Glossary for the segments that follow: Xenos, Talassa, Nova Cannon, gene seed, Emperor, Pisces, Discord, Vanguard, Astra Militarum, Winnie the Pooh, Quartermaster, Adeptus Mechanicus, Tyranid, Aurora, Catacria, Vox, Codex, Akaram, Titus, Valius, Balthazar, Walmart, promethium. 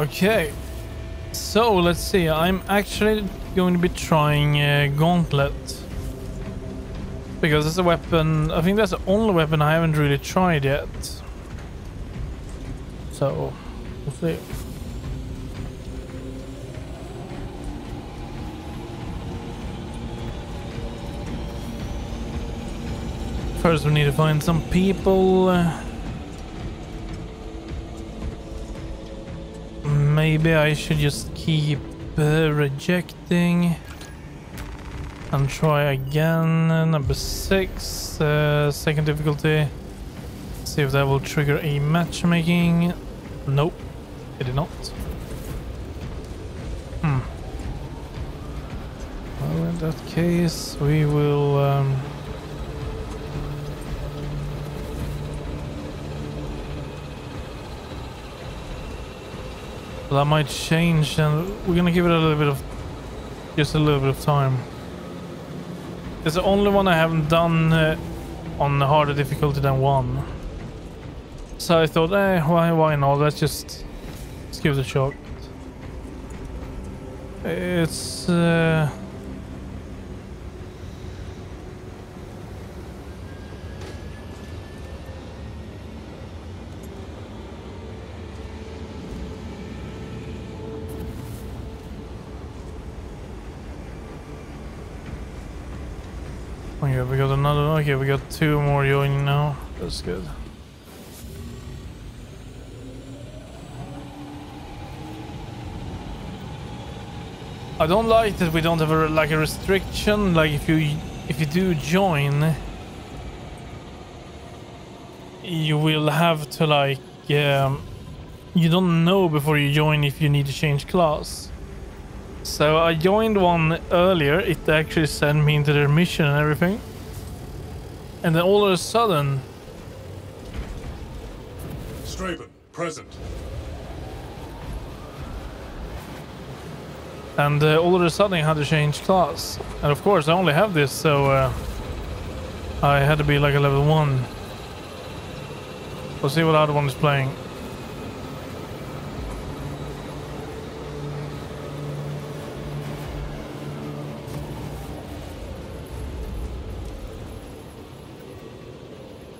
Okay, so let's see. I'm actually going to be trying Gauntlet, because it's a weapon. I think that's the only weapon I haven't really tried yet. So we'll see. First, we need to find some people. Maybe I should just keep rejecting and try again. Number 6, second difficulty. See if that will trigger a matchmaking. Nope, it did not. Well, in that case, we will. That might change, and we're gonna give it a little bit of, just a little bit of time. It's the only one I haven't done on the harder difficulty than 1. So I thought, eh, why not? Let's give it a shot. It's okay, we got another one. Okay, we got 2 more joining now. That's good. I don't like that we don't have a, like, a restriction. Like, if you do join, you will have to, like, you don't know before you join if you need to change class. So I joined one earlier. It actually sent me into their mission and everything, and then all of a sudden, Straben present. And all of a sudden I had to change class, and of course I only have this, so I had to be like a level 1. We'll see what other one is playing.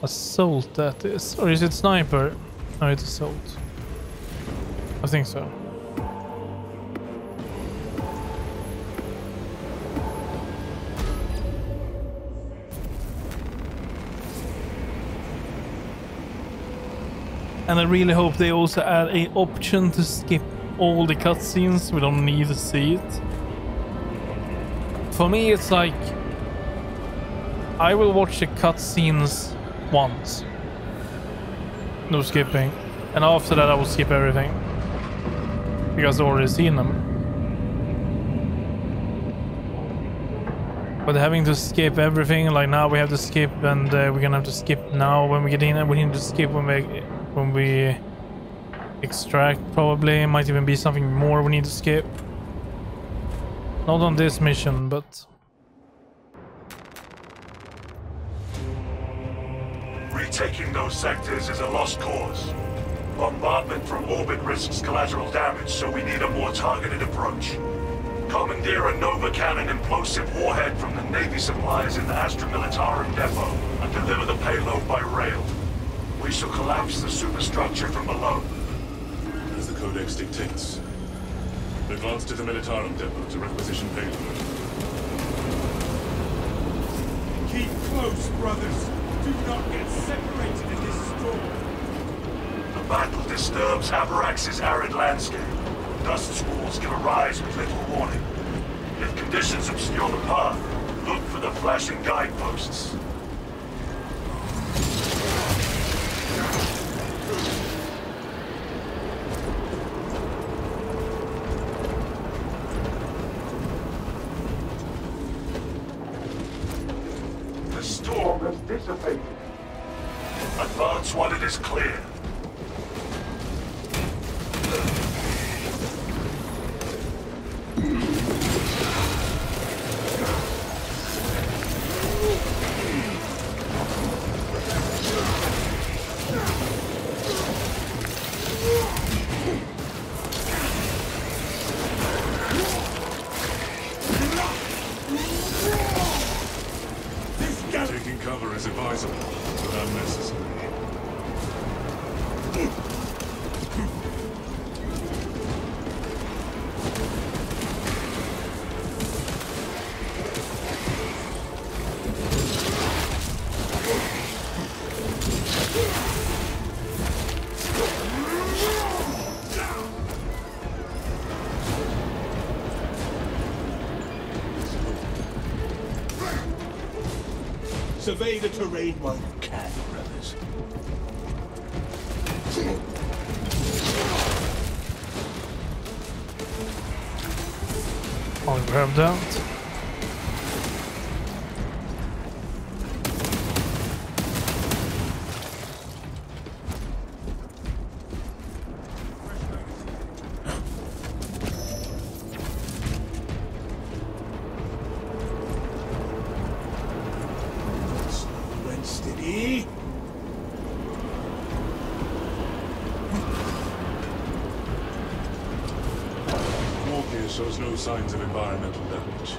Assault, that is. Or is it sniper? No, it's assault. I think so. And I really hope they also add an option to skip all the cutscenes. We don't need to see it. For me, it's like, I will watch the cutscenes once, no skipping, and after that I will skip everything because I've already seen them. But having to skip everything, like now we have to skip, and we're gonna have to skip now when we get in, and we need to skip when we extract. Probably might even be something more we need to skip. Not on this mission, but. Taking those sectors is a lost cause. Bombardment from orbit risks collateral damage, so we need a more targeted approach. Commandeer a Nova Cannon implosive warhead from the Navy supplies in the Astra Militarum depot and deliver the payload by rail. We shall collapse the superstructure from below. As the Codex dictates, advance to the Militarum depot to requisition payload. Keep close, brothers. Do not get separated in this storm. The battle disturbs Avarax's arid landscape. Dust squalls can arise with little warning. If conditions obscure the path, look for the flashing guideposts. Advance while it is clear. Survey the terrain while you can, brothers. I'll grab that. Shows no signs of environmental damage.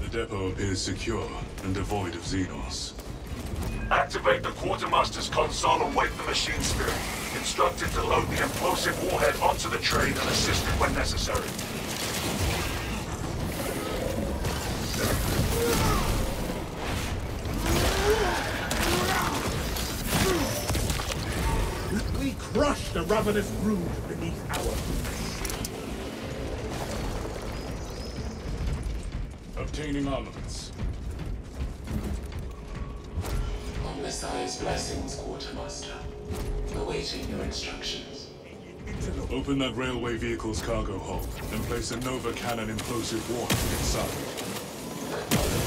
The depot appears secure and devoid of Xenos. Activate the Quartermaster's console and wake the machine spirit. Instructed to load the explosive warhead onto the train and assist it when necessary. We crush the ravenous brood beneath our feet. Obtaining armaments. On Messiah's blessings, Quartermaster. Awaiting your instructions. Open that railway vehicle's cargo hold and place a Nova Cannon implosive warhead inside. Acknowledged.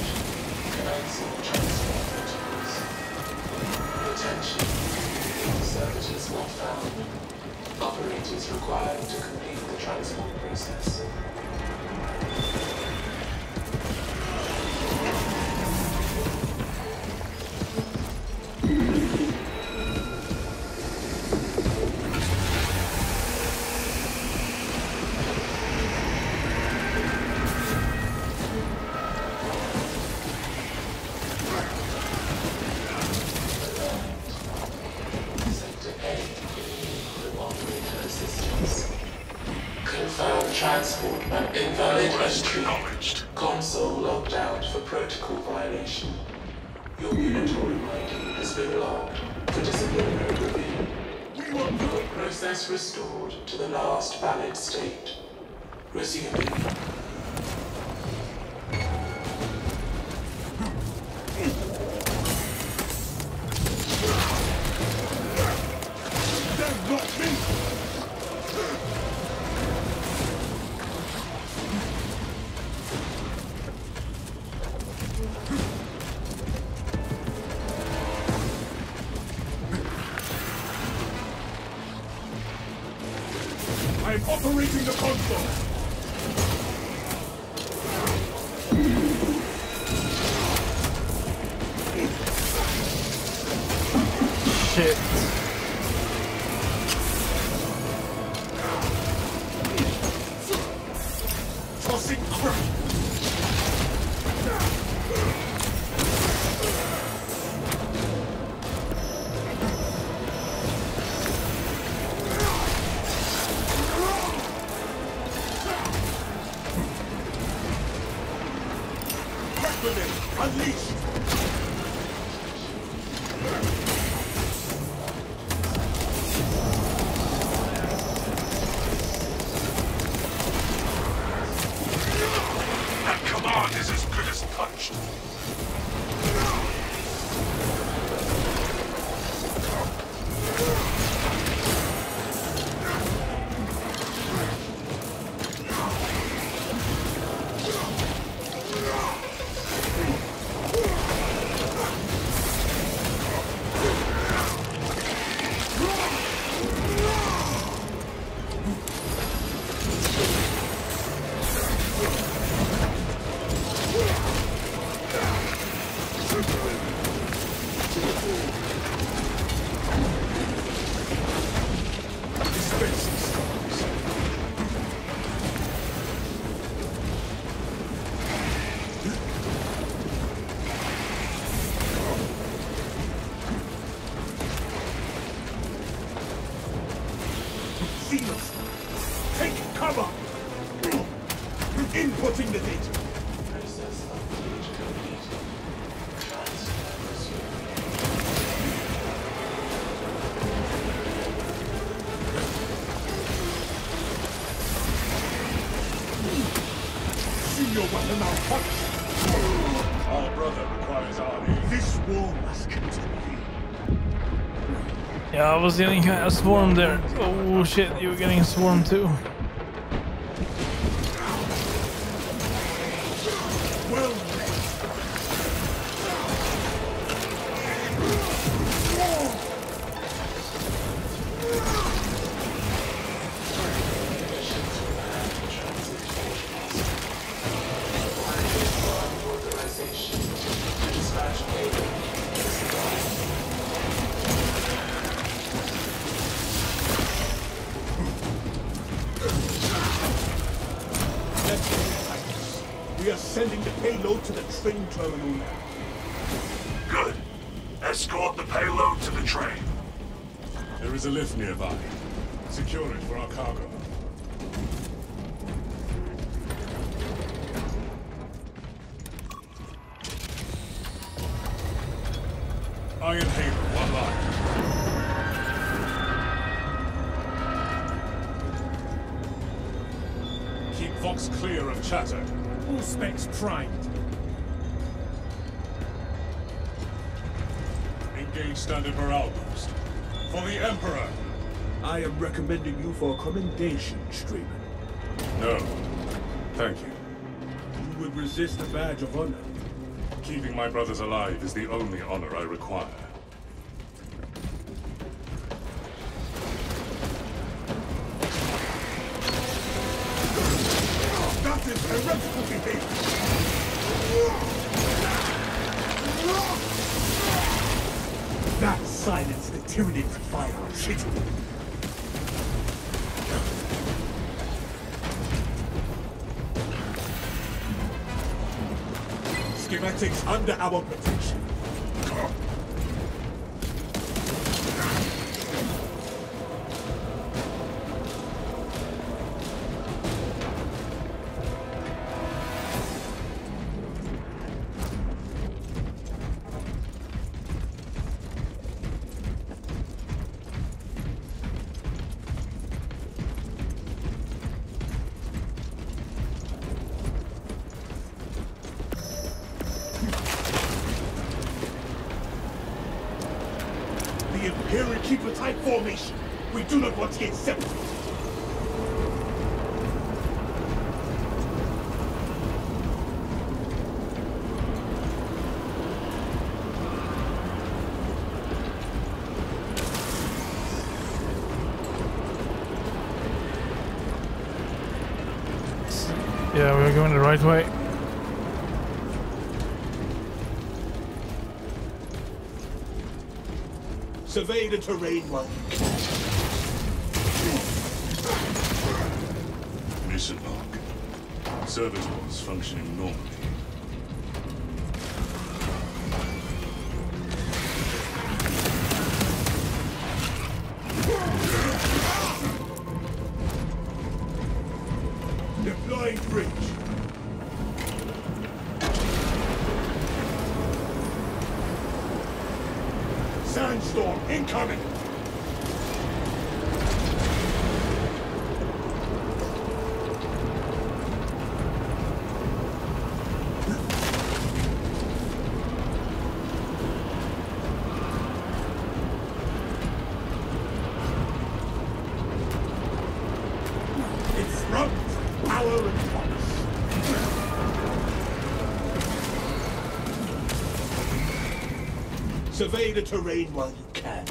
Commencing transfer protocols. Attention. Servitors not found. Operators required to complete the transport process. Transport and invalid entry. Console logged out for protocol violation. Your unitary ID has been logged for disciplinary review. Your process restored to the last valid state. Resuming. I'm operating the console! inputting the data. Our brother requires army. This war must continue. Yeah, I was getting kind of swarmed there. Oh shit, you were getting swarmed too. Good. Escort the payload to the train. There is a lift nearby. Secure it for our cargo. Iron Halo online. Keep Vox clear of chatter. All specs primed. Standard morale boost. For the Emperor! I am recommending you for commendation, Streamer. No. Thank you. You would resist a badge of honor. Keeping my brothers alive is the only honor I require. That is heretical behavior! That silenced the tyranny that fire on shit. Schematics under our protection. We do not want to get separated. Yeah, we're going the right way. Survey the terrain while you can. Mission log. Servitors functioning normally. Deploying bridge. Sandstorm incoming. Survey the terrain while you can.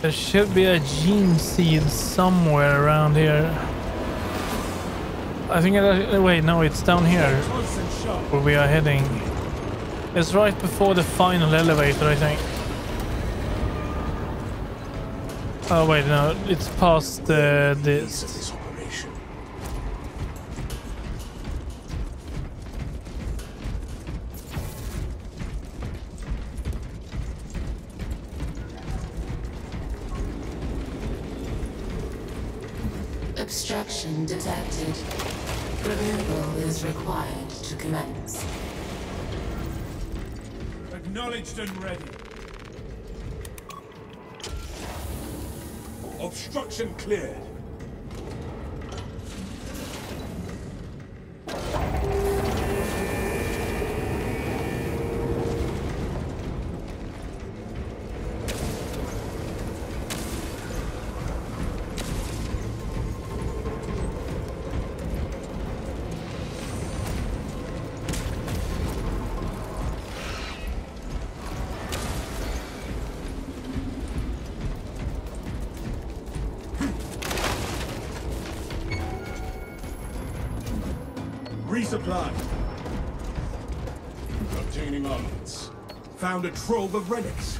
There should be a gene seed somewhere around here. I think... Wait, no, it's down here where we are heading. It's right before the final elevator, I think. Oh, wait, no, it's past this. Obstruction detected. Removal is required to commence. Acknowledged and ready. Obstruction cleared. Resupply. Obtaining armaments. Found a trove of relics.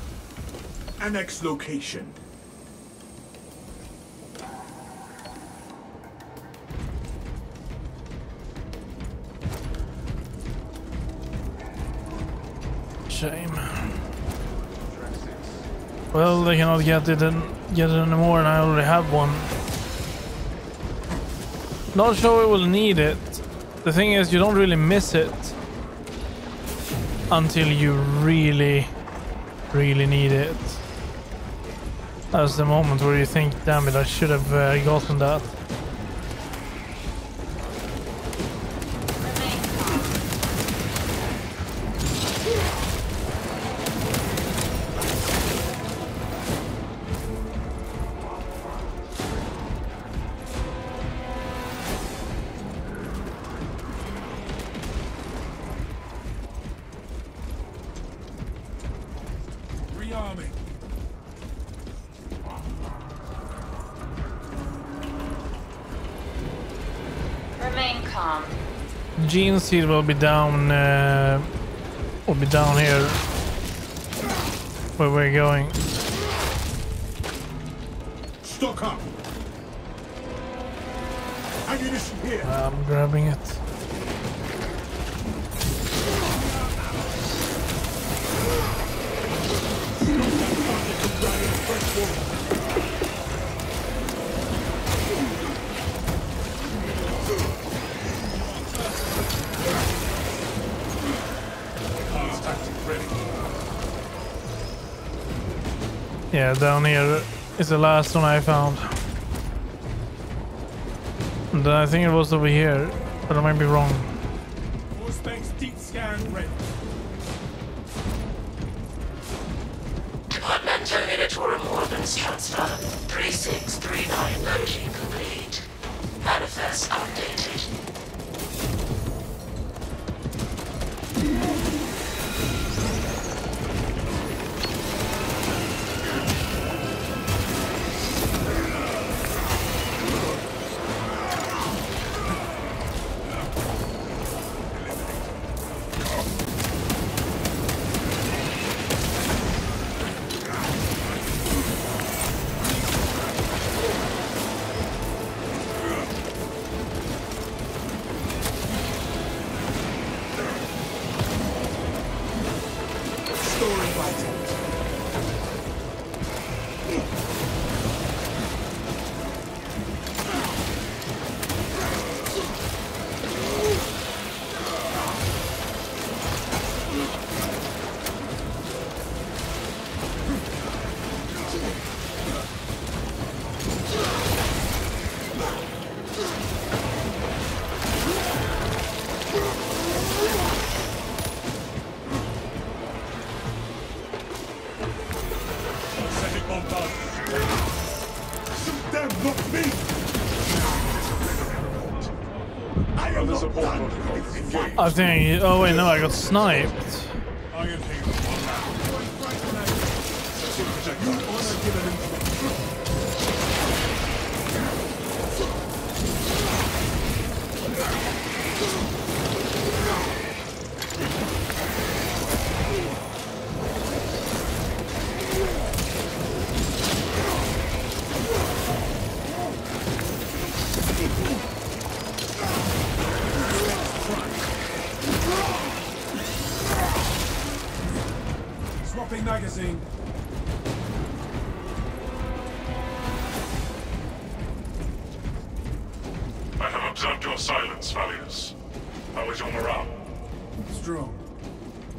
Annex location. Shame. Well, they cannot get it and get it anymore, and I already have one. Not sure we will need it. The thing is, you don't really miss it until you really, really need it. That's the moment where you think, damn it, I should have gotten that. Gene seed will be down here where we're going. Stock up. Ammunition here. I'm grabbing it. Yeah, down here is the last one I found. And I think it was over here, but I might be wrong. Forcebank's deep scan ready. Department Terminatorum organs transfer 3639 loading complete. Manifest updated. I think. Oh wait, no! I got sniped. Magazine. I have observed your silence, Valius. How is your morale? Strong.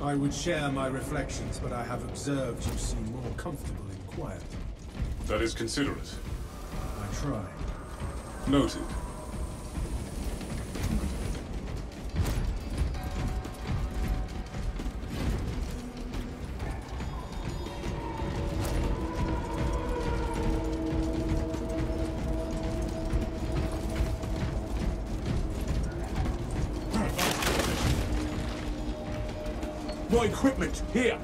I would share my reflections, but I have observed you seem more comfortable in quiet. That is considerate. I try. Noted. Equipment here.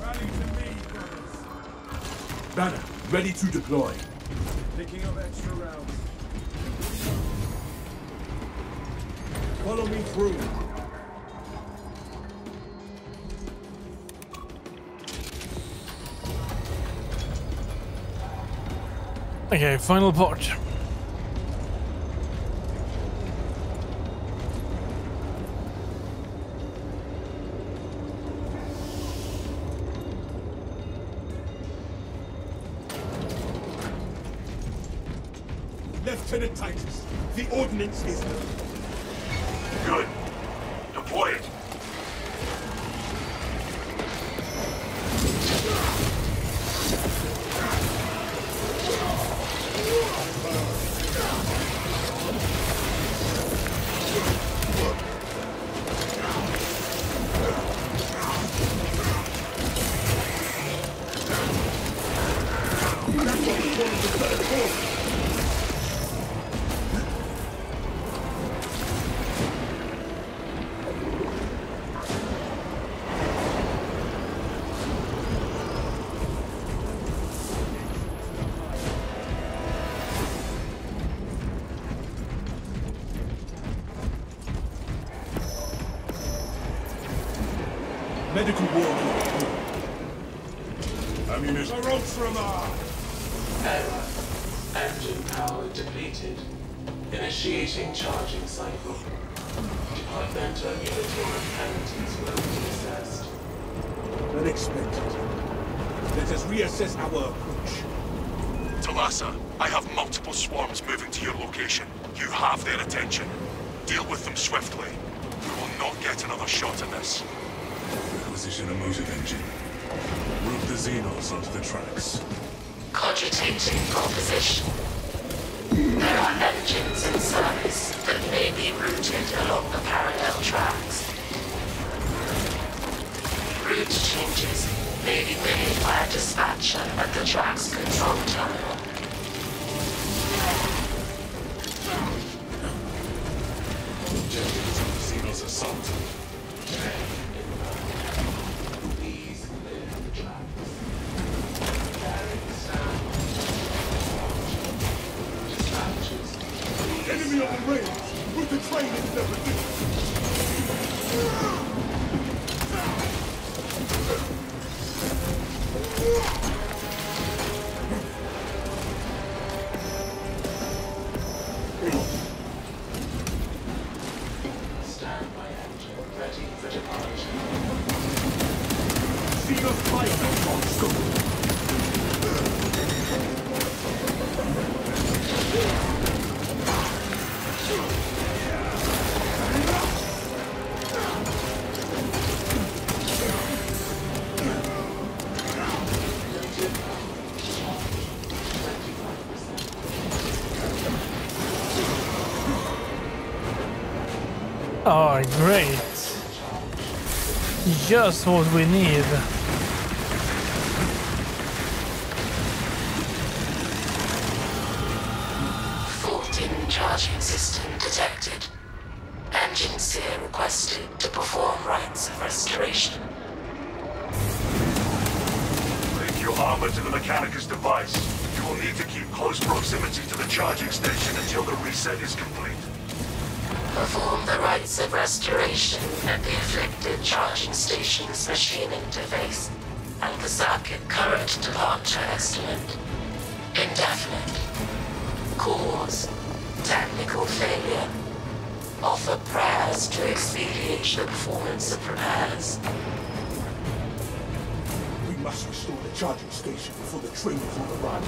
Rally to me, brothers. Banner, ready to deploy. Picking up extra rounds. Follow me through. Okay, final port. Lieutenant Titus, the ordnance is there. Good. Deploy it. Medical war. Ammunition. Engine power depleted. Initiating charging cycle. Departmental military penalties will be assessed. Unexpected. Let us reassess our approach. Talassa, I have multiple swarms moving to your location. You have their attention. Deal with them swiftly. We will not get another shot at this. Position a motive engine. Route the Xenos onto the tracks. Cogitating proposition. There are engines in service that may be routed along the parallel tracks. Route changes may be made by a dispatcher at the track's control terminal. Objectives of the Xenos assault. Oh, great. Just what we need. Fault in charging system detected. Engine seer requested to perform rites of restoration. Bring your armor to the Mechanicus device. You will need to keep close proximity to the charging station until the reset is complete. perform the rites of restoration at the afflicted charging station's machine interface, and the circuit current departure estimate. Indefinite. Cause: technical failure. Offer prayers to expedite the performance of repairs. We must restore the charging station before the train is on the run.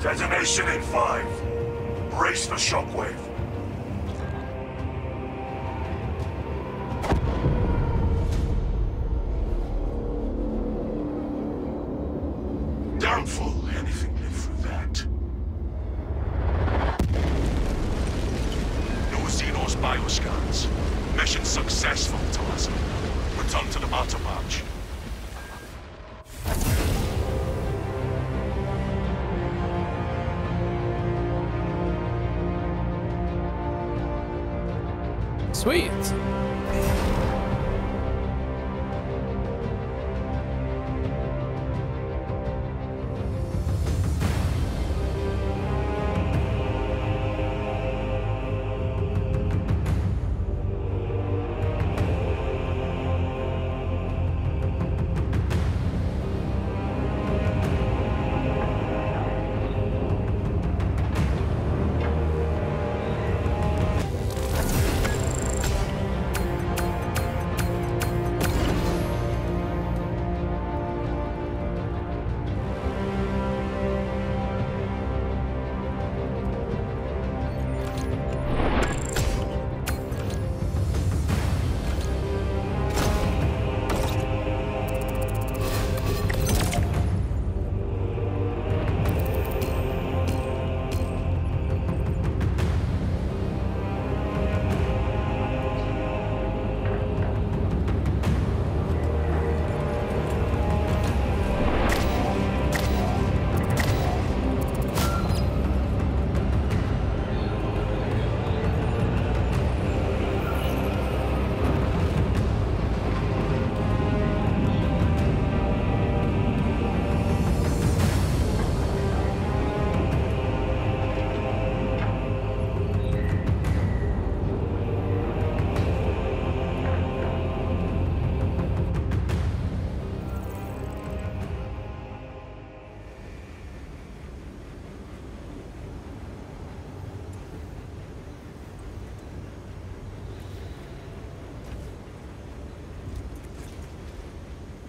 Detonation in 5. Brace for shockwave. Downfall. Anything lived through that. No Xenos bioscans. Mission successful, Talassan. Return to the battle barge. Sweet.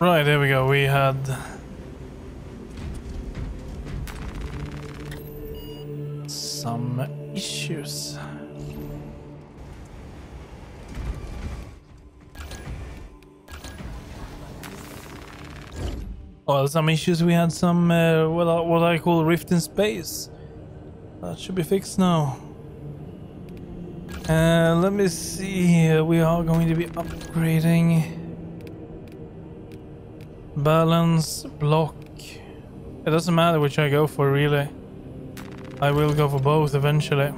Right, there we go. We had some issues. Well, some issues. We had some, what I call rift in space. That should be fixed now. Let me see here. We are going to be upgrading balance, block. It doesn't matter which I go for, really. I will go for both eventually.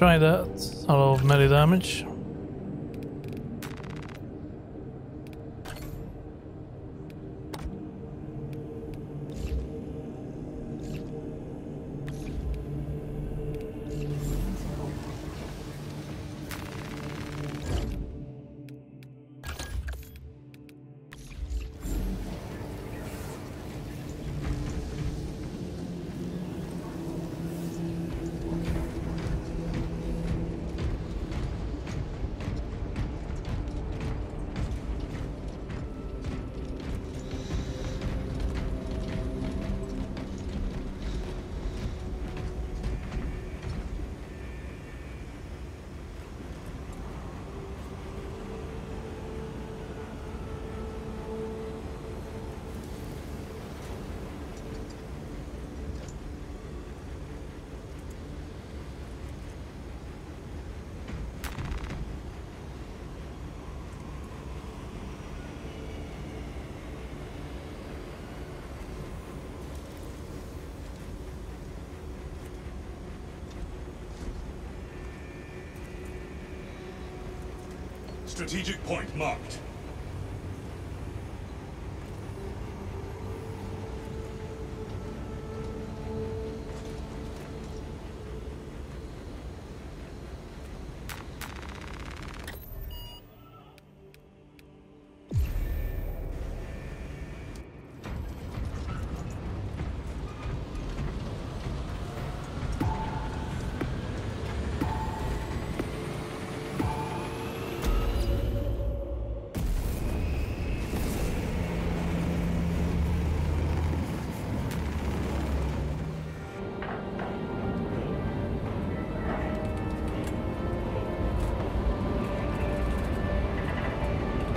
Try that. A lot of melee damage. Strategic point marked.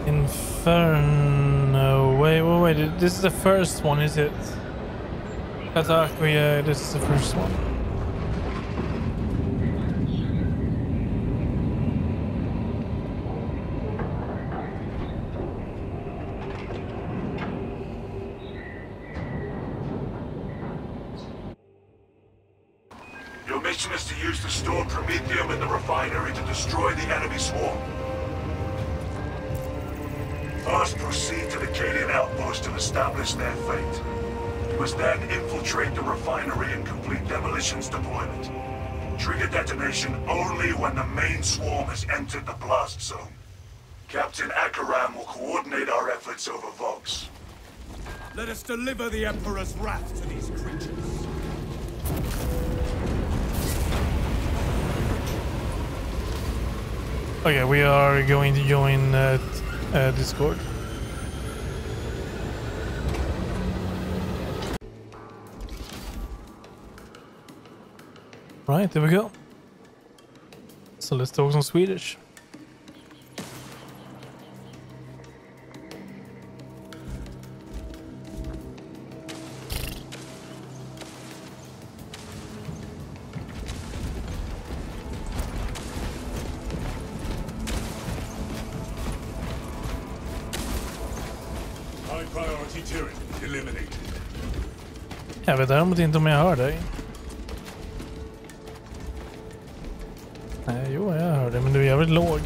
Inferno. Wait, this is the first one, is it? Catacria, this is the first one. Your mission is to use the stored promethium in the refinery to destroy the enemy swarm. First, proceed to the Cadian outpost and establish their fate. You must then infiltrate the refinery and complete demolitions deployment. Trigger detonation only when the main swarm has entered the blast zone. Captain Akaram will coordinate our efforts over Vox. Let us deliver the Emperor's wrath to these creatures. Okay, we are going to join Discord. Right, there we go. So let's talk some Swedish. Jag vet däremot inte om jag hör dig. Nej, jo jag hör dig, men du är jävligt låg.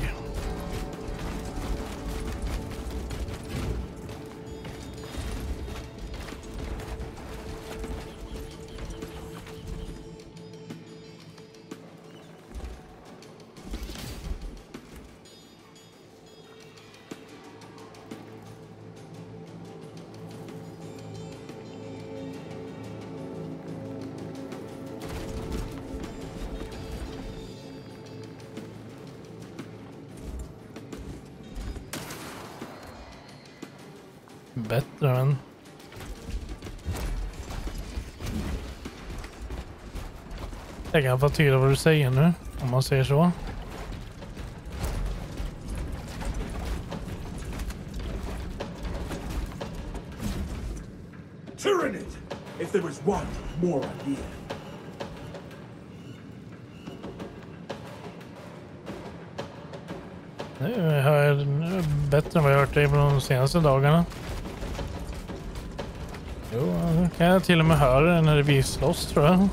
Bättre än. Jag kan få tyda vad du säger nu, om man säger så. Tyranid! If there was one more idea. Nu är bättre än vad jag hört dig på de senaste dagarna. Jo, kan jag till och med höra när vi slåss, tror jag.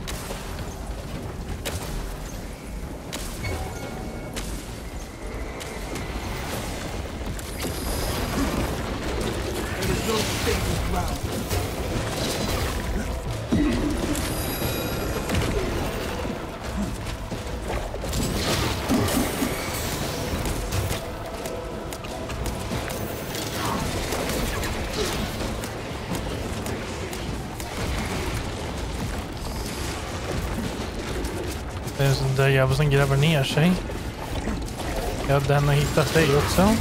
Det är där jäveln som gräver ner sig. Ja, den har hittat sig också.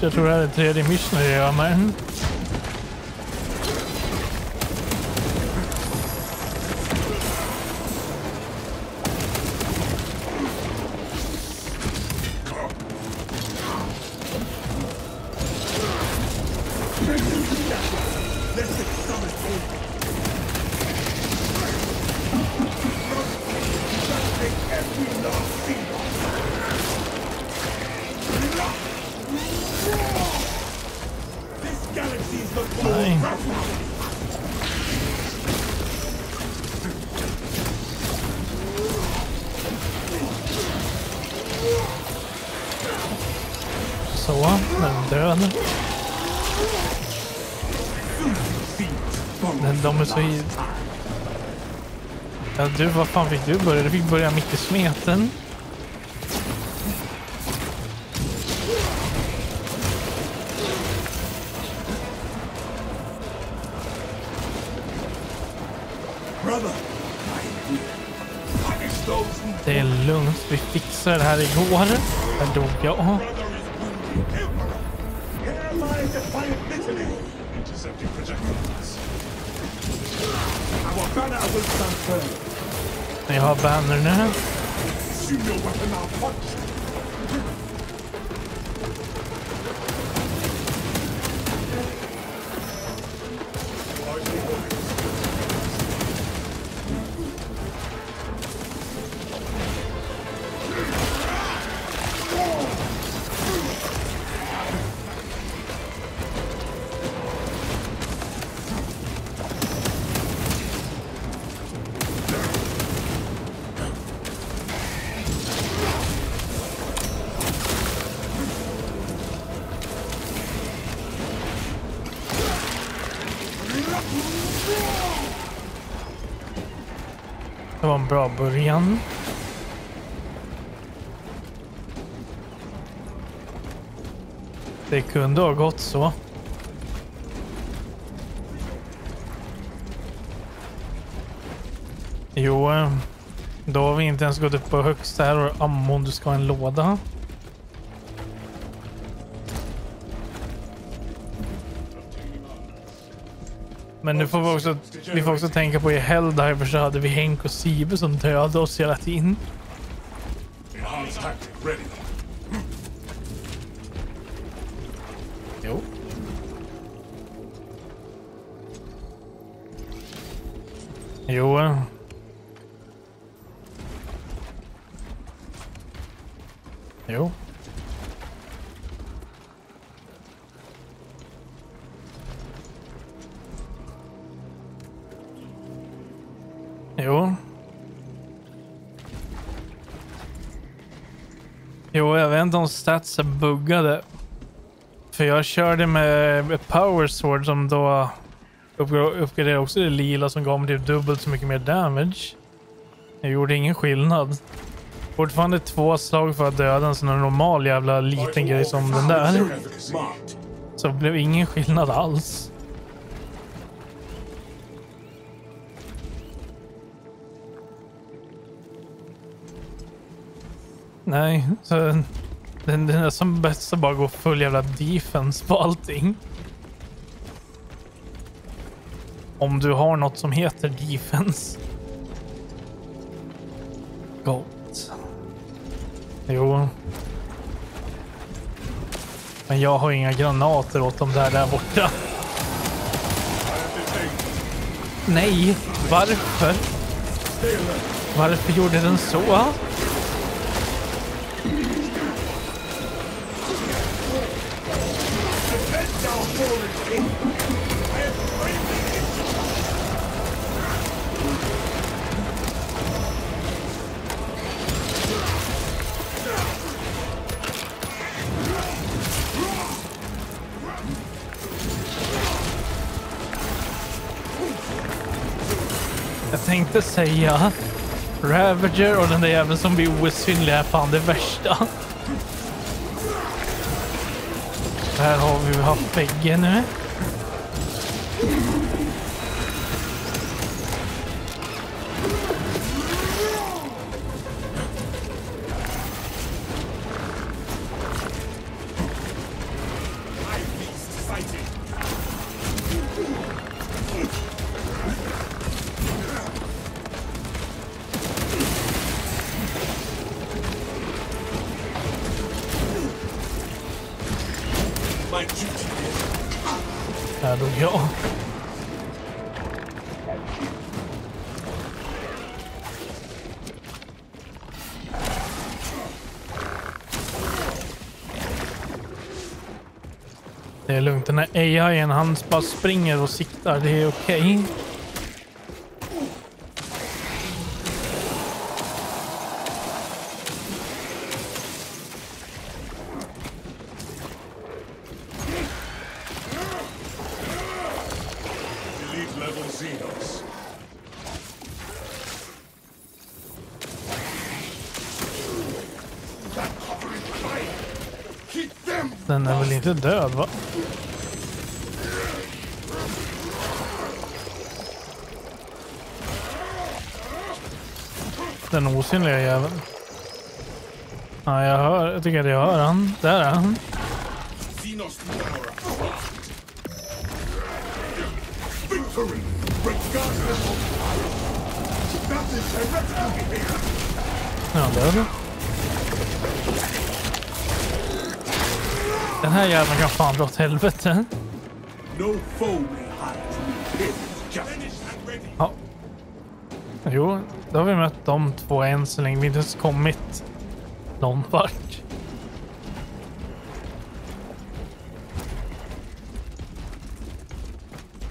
Jag tror det här är tredje missioner jag gör med. Ja, du, vad fan fick du börja? Du fick börja mitt i smeten. Det är lugnt, vi fixar det här igår. Där dog jag. Jag har banner nu. Det var en bra början. Det kunde ha gått så. Jo, då har vi inte ens gått upp på högsta här och ammon, du ska ha en låda. Men nu får vi får också tänka på i Helldivers så hade vi Henk och Sibe som dödade oss hela tiden. Jo. Jo. Jo. Jo, jag vet inte om statsen buggade. För jag körde med power sword som då uppgraderade också det lila som gav mig typ dubbelt så mycket mer damage. Jag gjorde ingen skillnad. Fortfarande 2 slag för att döda en sån här normal jävla liten grej som den där. Så det blev ingen skillnad alls. Nej, så den är som bäst så bara går full jävla defense på allting. Om du har något som heter defense. Gott. Jo. Men jag har inga granater åt dem där borta. Nej, varför? Varför gjorde den så? Jag tänkte säga Ravager och den där jäveln som blir osynlig är fan det värsta. Här har vi haft bägge nu. Det är lugnt, den här AI:en han bara springer och siktar, det är okej. Den är väl inte död, va? Den osynliga jäveln. Ja, jag tycker att jag hör han. Där är han. Ja, död. Den här jäveln kan fan dra åt helvete. Ja. Jo, då har vi mött de två än så länge vi inte ens kommit någon vart.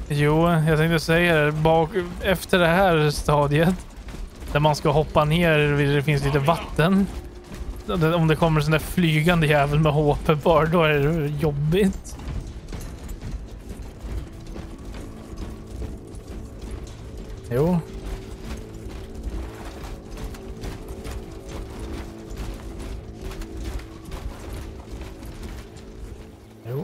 Jo, jag tänkte säga det. Efter det här stadiet där man ska hoppa ner det finns lite vatten. Om det kommer en sån där flygande jävel med HP bar, då är det jobbigt. Jo. Jo.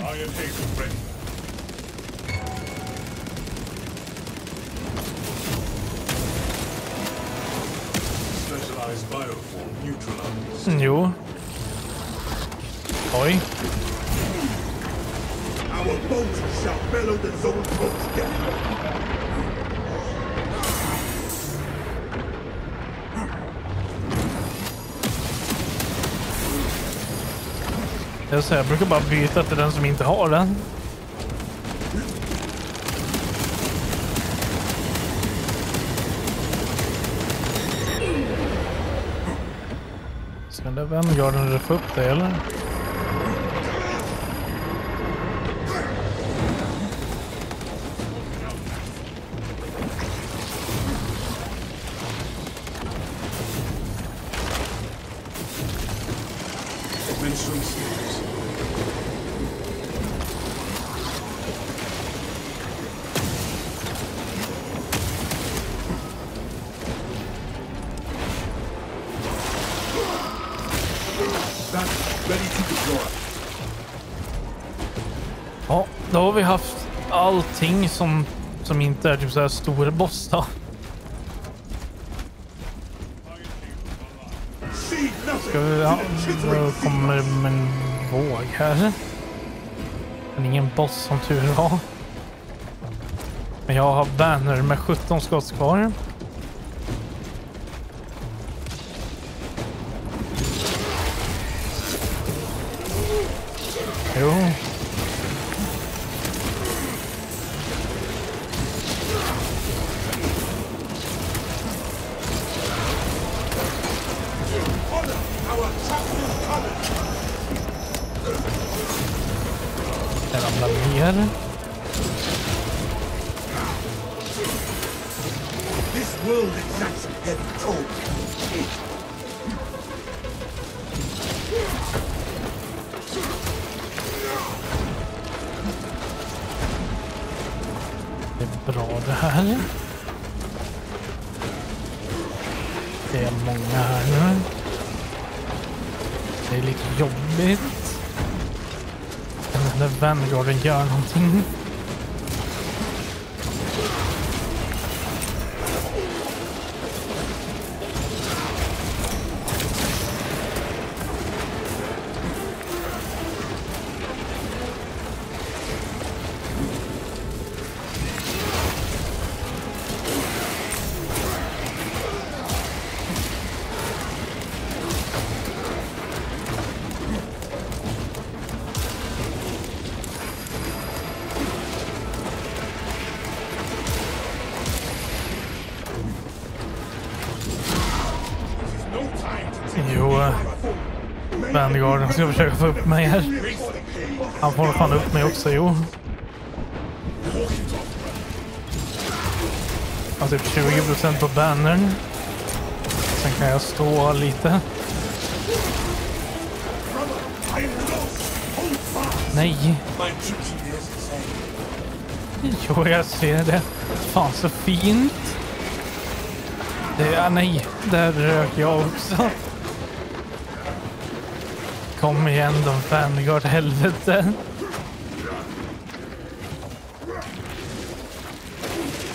Jo. Oj. Jag brukar bara byta till den som inte har den. Eller Vanguarden röf upp det, eller? Ja, då har vi haft allting som inte är typ så här stor boss då. ska vi... Ja, då kommer det med en våg här. Men ingen boss som tur var. Men jag har banner med 17 skott kvar. Jo. Jag ramlar ner. Det är bra det här. Det är många här nu. Det är lite jobbigt. Men när Vanguarden gör någonting. Vanguarden ska försöka få upp mig här. Han får fan upp mig också, jo. Jag har typ 20% på bannern. Sen kan jag stå lite. Nej. Jo, jag ser det. Fan så fint. Det är, nej, där rök jag också. Kom igen då, Vanguard, helvete.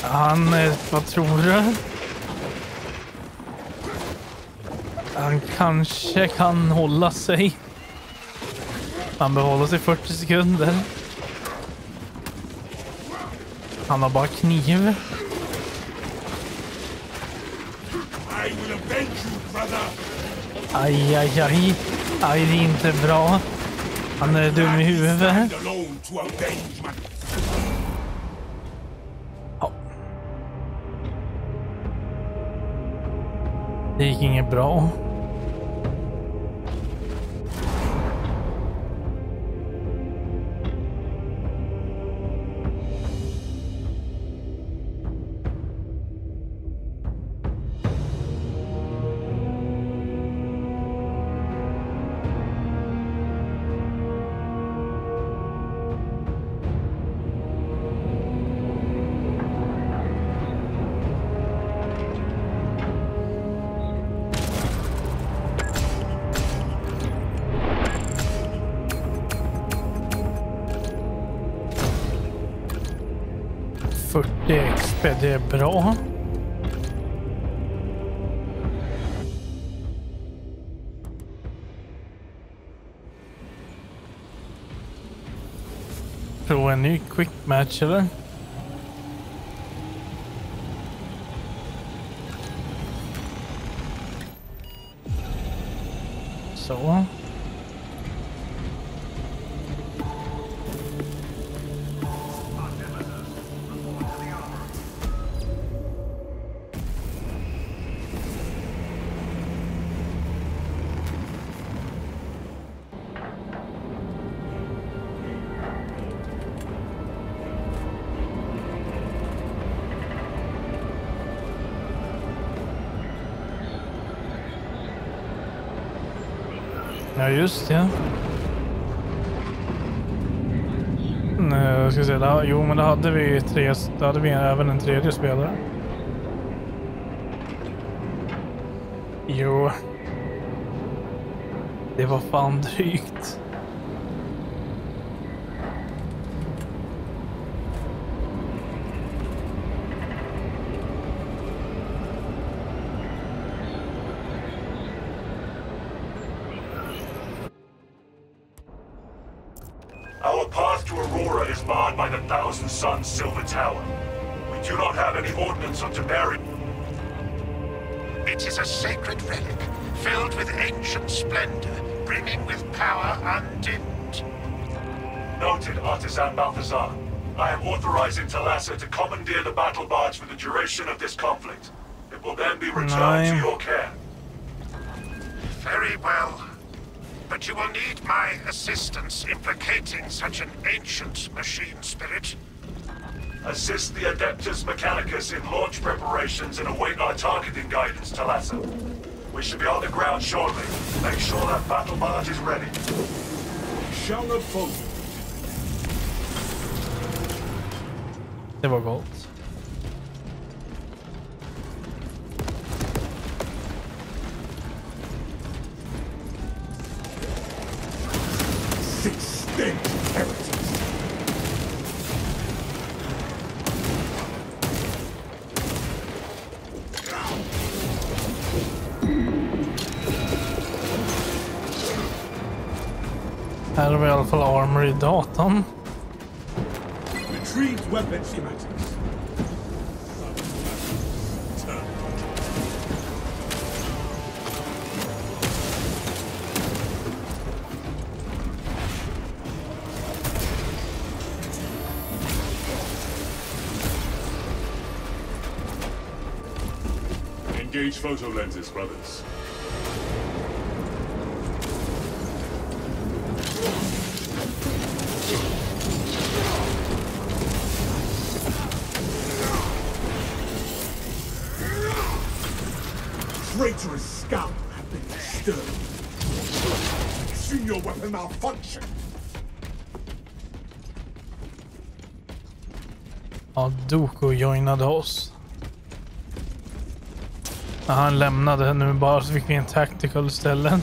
Han, vad tror du? Han kanske kan hålla sig. Han behåller sig 40 sekunder. Han har bara kniv. Aj, aj, aj. Aj, det är inte bra. Han är dum i huvudet. Ja. Det gick inget bra. Det är bra. Prova en ny quick match eller? Så. Ja, just det. Nej, jag ska säga det. Jo, men då hade vi tre, då hade vi även en tredje spelare. Jo. Det var fan drygt. to Aurora is barred by the Thousand Suns Silver Tower. We do not have any ordnance on Tiberi. It is a sacred relic, filled with ancient splendor, brimming with power undimmed. Noted, Artisan Balthazar. I am authorizing Talassa to commandeer the battle barge for the duration of this conflict. It will then be returned to your care. Very well. But you will need my assistance implicating such an ancient machine spirit. Assist the Adeptus Mechanicus in launch preparations and await our targeting guidance, Talassa. We should be on the ground shortly. Make sure that battle barge is ready. Shall not fold. There were bolts. Här har vi I alla fall armor I datan. Retrieve weapon schematics. Engage photo lenses, brothers. Traitorous scalp have been disturbed. Soon your weapon malfunction. Ja, Doko joinade oss. När han lämnade nu bara så fick vi en tactical ställe.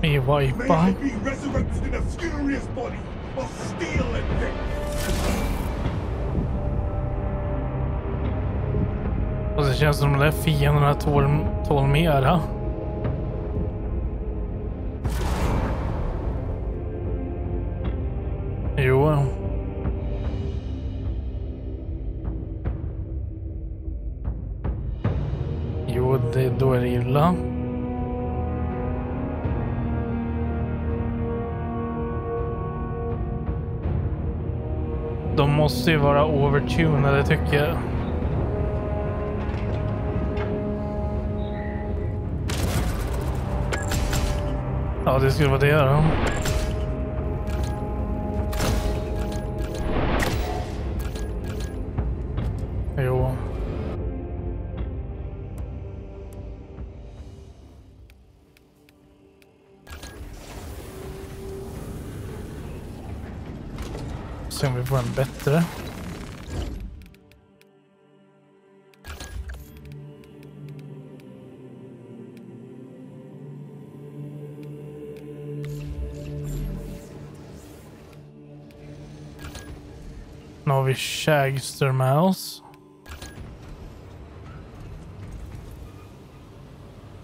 Me wipe by. May he be resurrected in a furious body of steel and pain. Och det känns som de där fienderna tål mera. Jo. Jo, det då är det illa. De måste ju vara overtunade, tycker jag. Ja, det skulle vara det då. Jo. Se om vi får en bättre. Nu har vi Shagster med oss.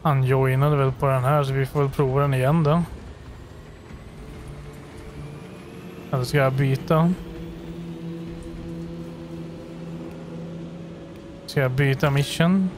Han joinade väl på den här så vi får väl prova den igen då. Sen ska jag byta. Ska jag byta mission?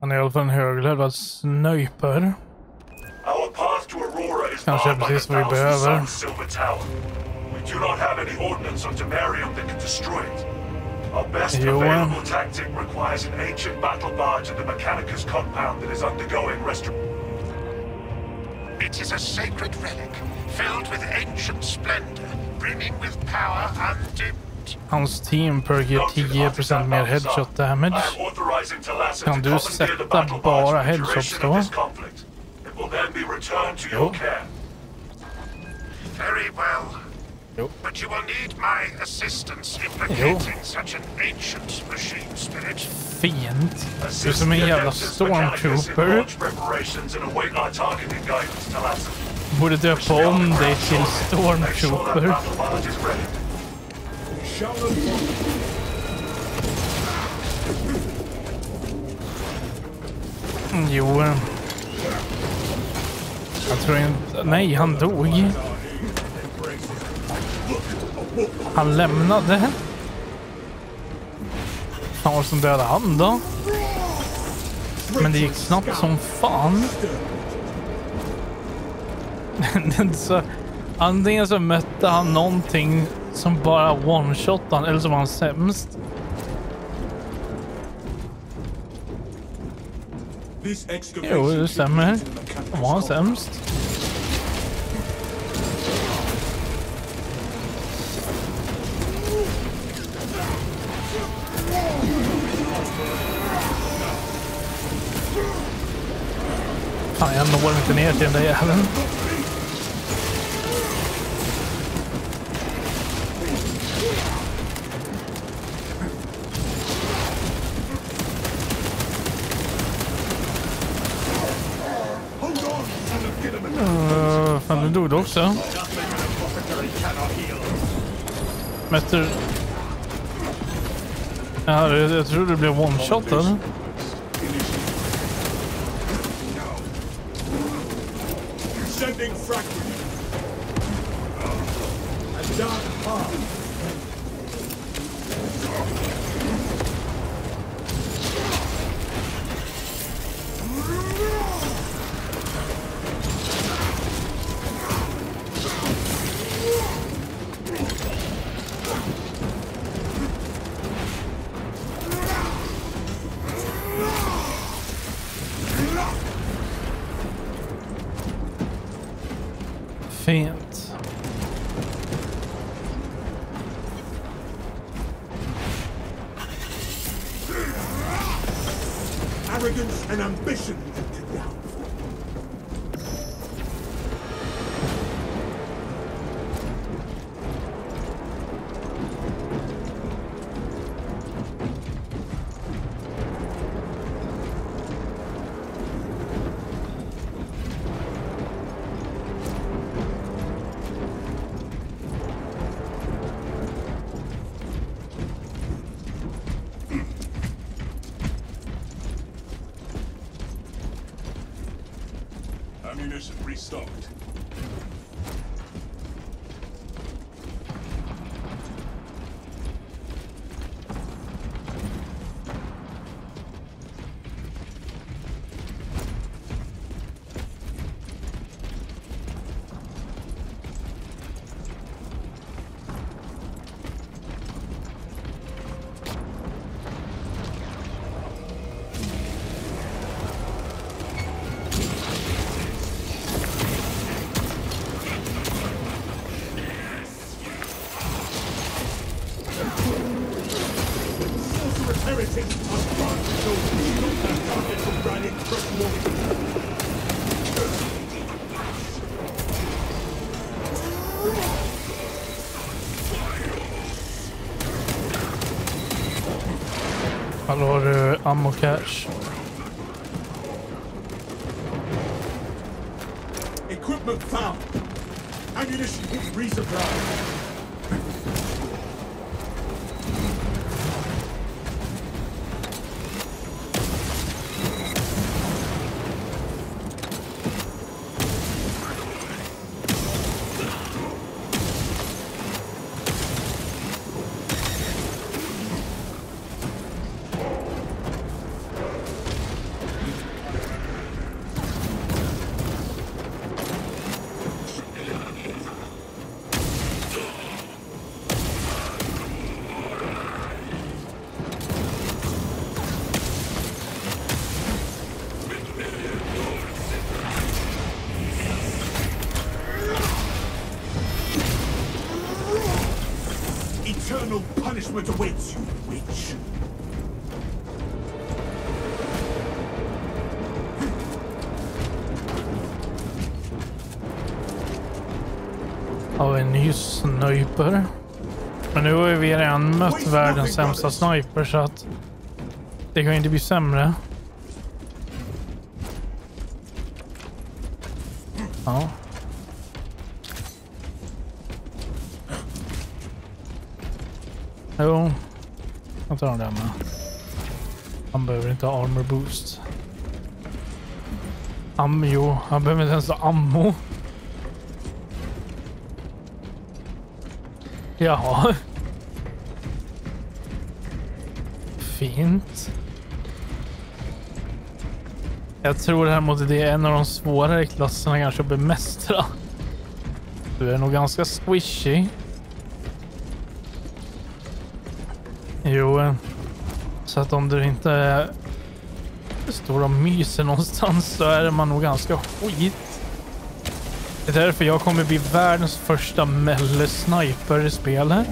Han är i alla fall en höglevad sniper. Kanske precis vad vi behöver. Johan. It is a sacred relic, filled with ancient splendor, brimming with power undimmed. Hans team perger 10% mer headshot damage. Kan du sätta bara headshots då? Jo. Jo. Jo. Fint. Du är som en jävla stormtrooper. Borde döpa om dig till stormtrooper. Jo. Jag tror inte... Nej, han dog. Han lämnade. Han var som döda han då. Men det gick snabbt som fan. Så, antingen så mötte han någonting som bara one-shotan eller som var han sämst. Jo, det stämmer. Han var han sämst. Fan, jag når inte ner till den där jäveln. Han dog också. Mäter. Ja, jag tror det blev one-shotad. Fint. Arrogance and ambition to down. stopped. Har du ammo cash? Equipment found. Ammunition is resupplied. Punishment awaits you, witch. En ny sniper. Men nu har vi redan mött världens sämsta sniper, så att det kan inte bli sämre. Ja. Jo, jag tar den där med. Han behöver inte ha armor boost. Jo, han behöver inte ens ha ammo. Jaha. Fint. Jag tror det här mot det är en av de svårare klasserna kanske att bemästra. Du är nog ganska squishy. Jo, så att om du inte står och myser någonstans så är man nog ganska skit. Det är därför jag kommer bli världens första mellesniper i spelet.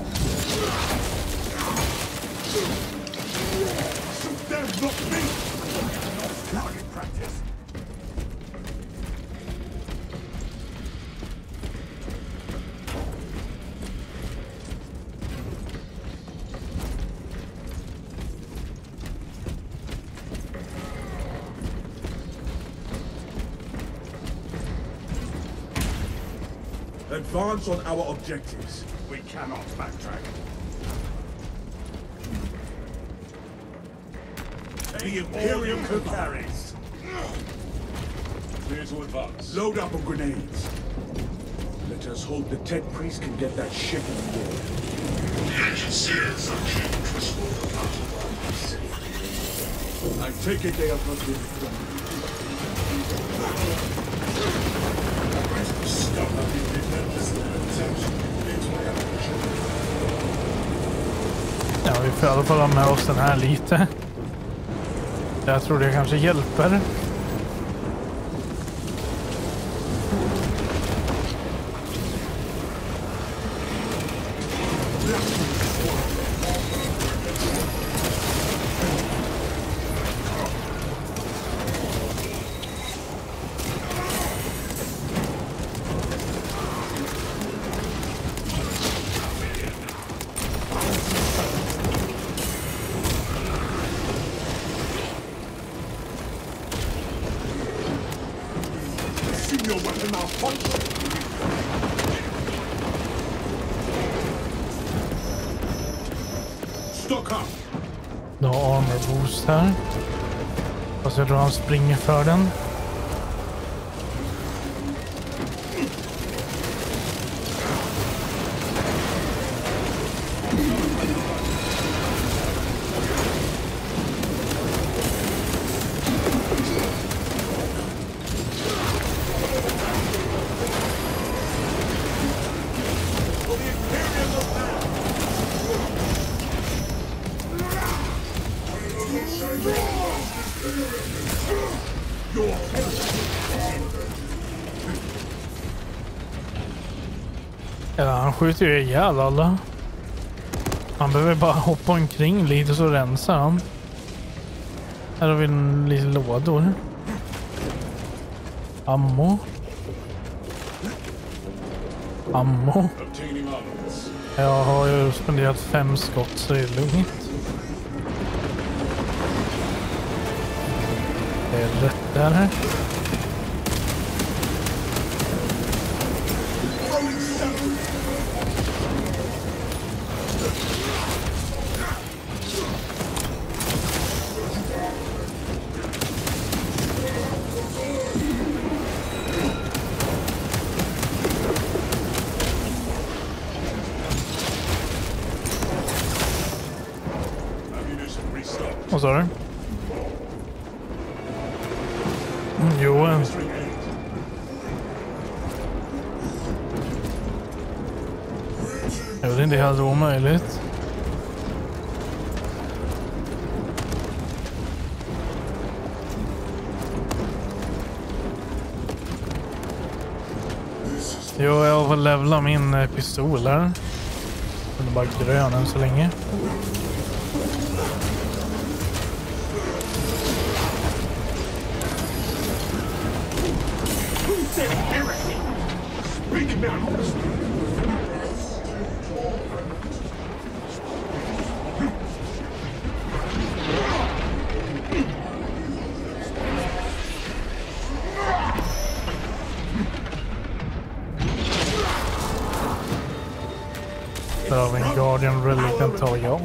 Advance on our objectives. We cannot backtrack. The Imperium carries. Clear to advance. Load up on grenades. Let us hope the Ted Priest can get that ship in the door. The ancient seals are keen to control the battle. I take it they are not being done. Stop that. Ja, vi får i alla fall ha med oss den här lite. Jag tror det kanske hjälper. Då har armor boost här. Fast jag tror han springer för den. Ja, han skjuter ju ihjäl alla. Han behöver bara hoppa omkring lite så rensar han. Här har vi en liten lådor. Ammo. Ammo. Jag har ju spenderat 5 skott så det är lugnt. Det är rätt där här. Vad sa du? Jo. Jag vet inte, det är helt omöjligt. Jo, jag får levla min pistol här. Den är bara grön än så länge. Guardian Relic kan ta jag.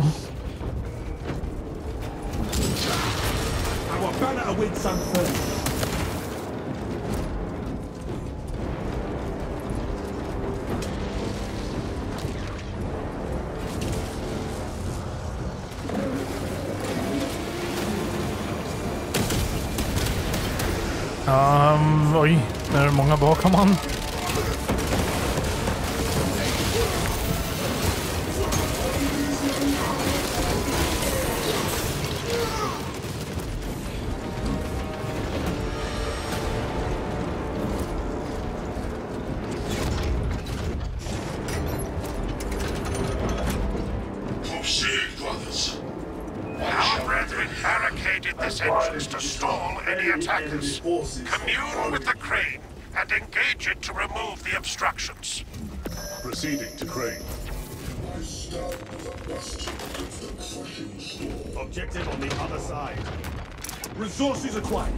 Oj, det är många bakom han. Commune with the crane and engage it to remove the obstructions. Proceeding to crane. Objective on the other side. Resources acquired.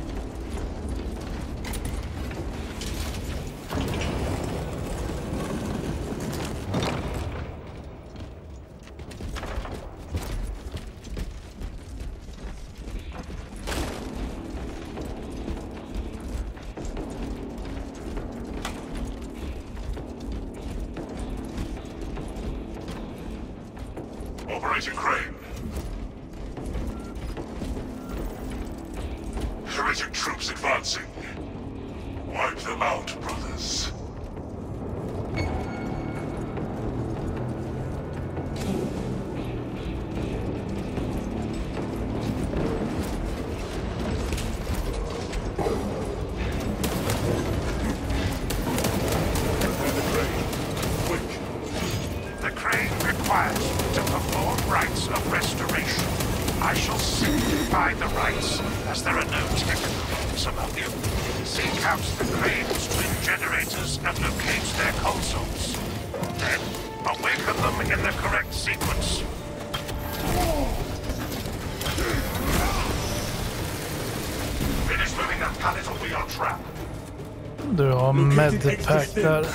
Du har medpack där.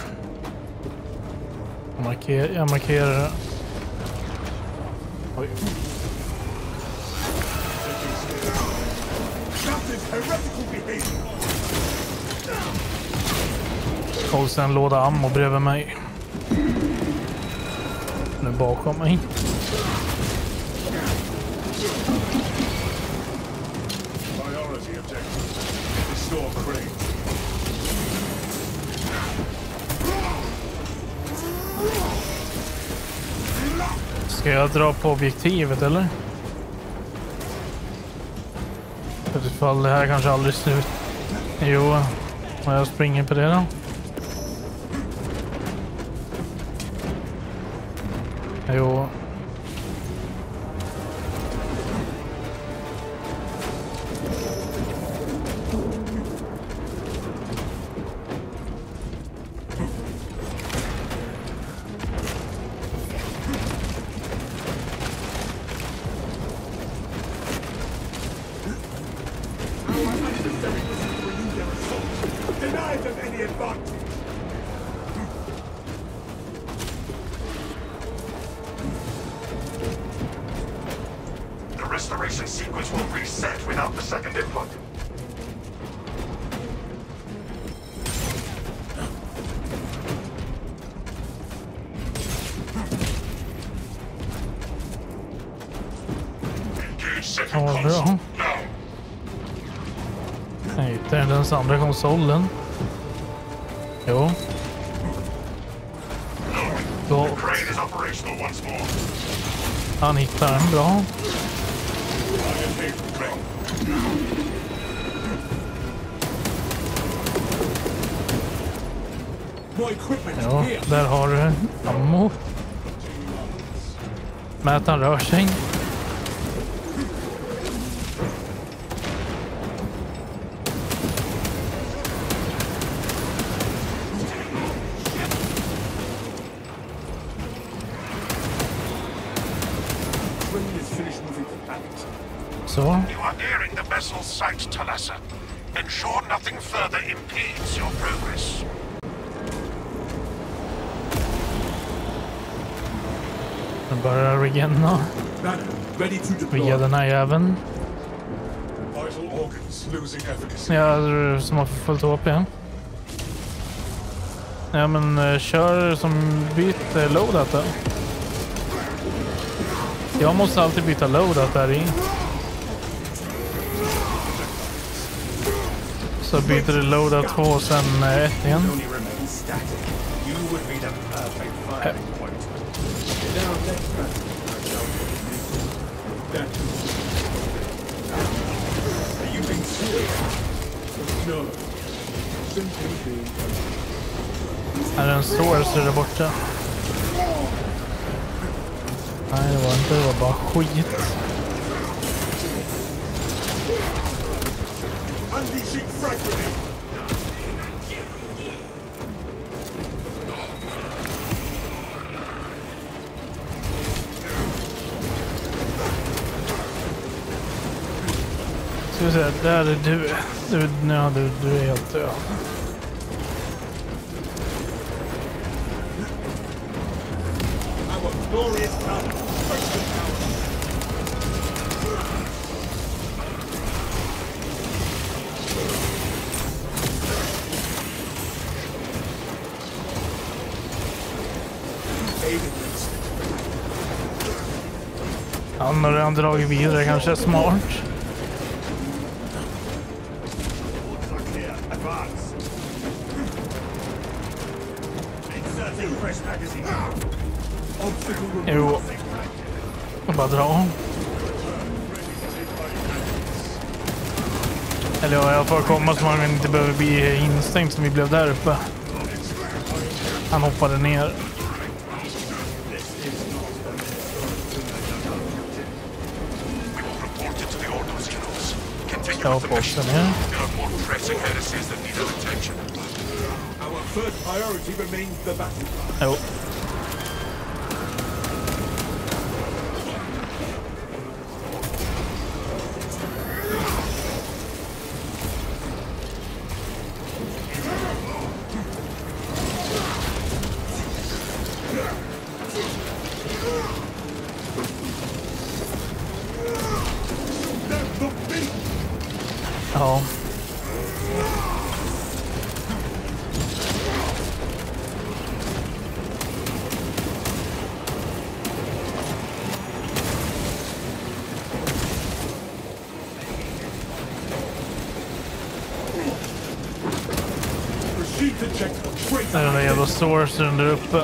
Jag markerar. Oj. Och sen låda ammo bredvid mig. Nu bakom mig. Ska jag dra på objektivet eller? I alla fall det här kanske aldrig slut. Jo, jag springer på det då. Jo. Ja, bra. Jag hittar den andra konsolen. Jo. Då. Han hittar den, bra. Ja, där har du ammo. Mätaren rör sig. Ensure nothing further impedes your progress. Den börjar regena. Via den här jäveln. Ja, som har fullt upp igen. Ja, men kör som byter loadout där. Jag måste alltid byta loadout där i. Så byter du loadout 2 och sen 1 igen. Är det en stor så är det borta? Nej, det var inte. Det var bara skit. Ska vi säga, där är du. Du är helt död. Han har redan dragit vidare, kanske är smart. Jo, och bara dra. Eller ja, jag får komma så man inte behöver bli instängd som vi blev där uppe. Han hoppade ner. Our pressing heresies that need our attention. Our first priority remains the battle. Där är den jävla sorcern där uppe.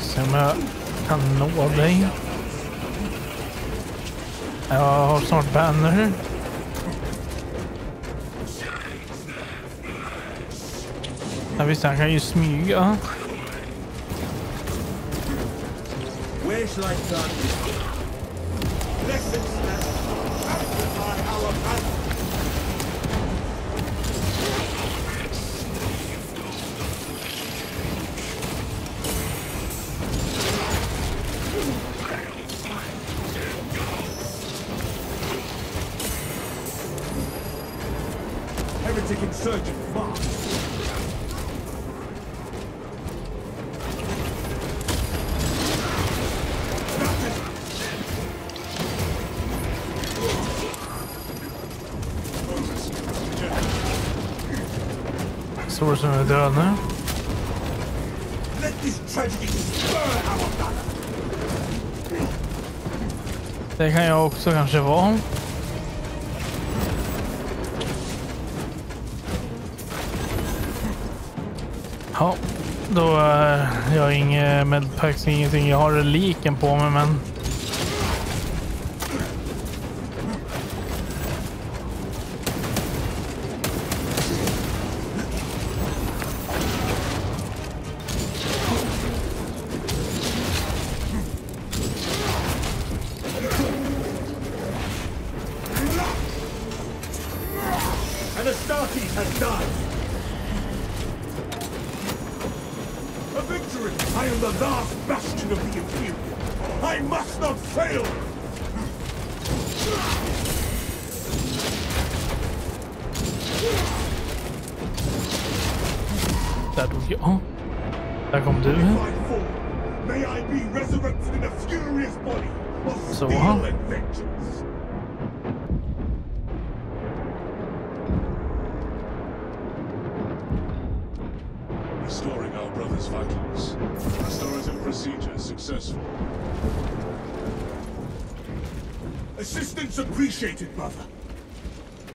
Se om jag kan nå dig. Jag har snart banner. Da würde ich sagen, kann ich smyga. Let this tragedy spur our banner. Det kan jag också kanske vara. Ja, då är jag inget medpacks, ingenting. Jag har reliken på mig, men appreciated, brother.